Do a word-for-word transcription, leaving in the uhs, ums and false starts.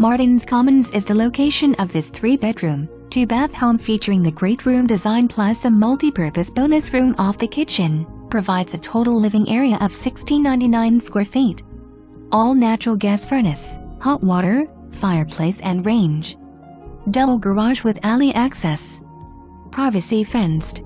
Martins Commons is the location of this three-bedroom, two-bath home featuring the great room design plus a multi-purpose bonus room off the kitchen, provides a total living area of sixteen ninety-nine square feet. All natural gas furnace, hot water, fireplace and range. Double garage with alley access. Privacy fenced.